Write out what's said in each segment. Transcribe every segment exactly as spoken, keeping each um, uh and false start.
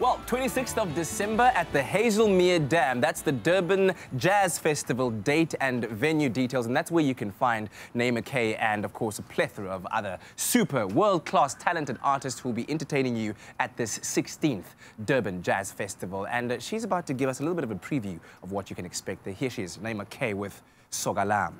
Well, twenty-sixth of December at the Hazelmere Dam. That's the Durban Jazz Festival date and venue details, and that's where you can find Naima Kay and, of course, a plethora of other super world-class talented artists who will be entertaining you at this sixteenth Durban Jazz Festival. And uh, she's about to give us a little bit of a preview of what you can expect there. Here she is, Naima Kay with Sogalam.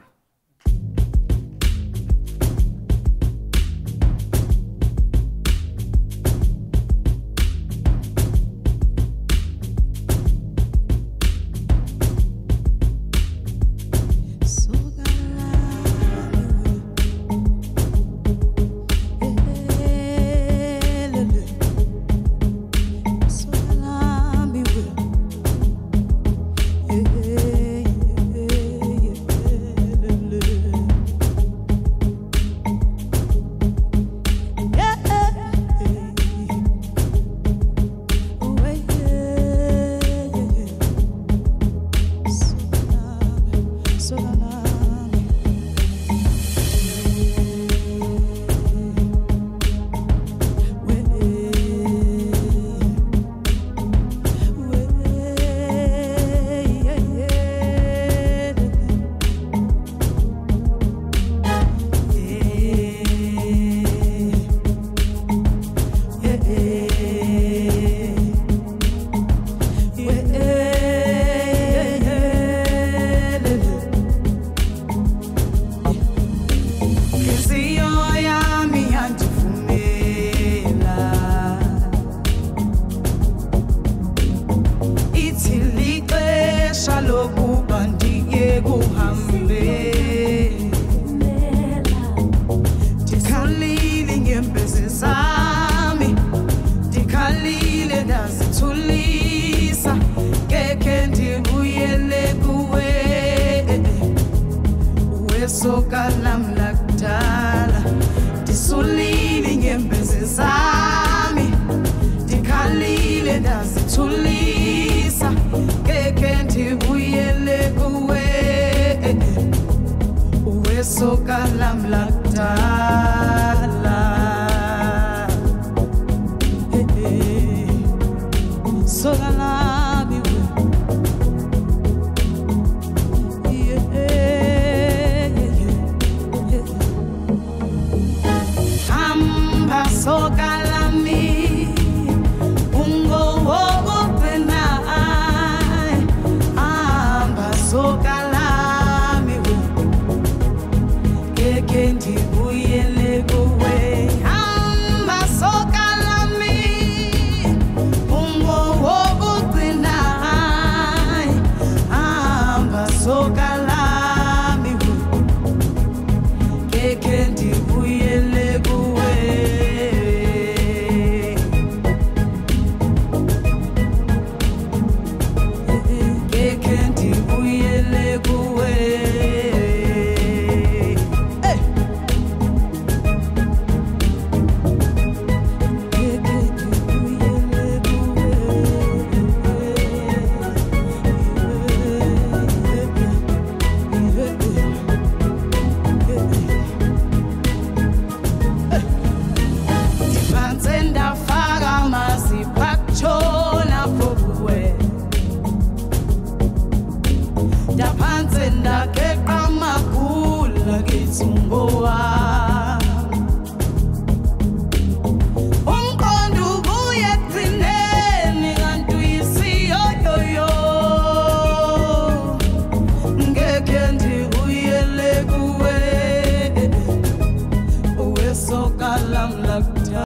Again.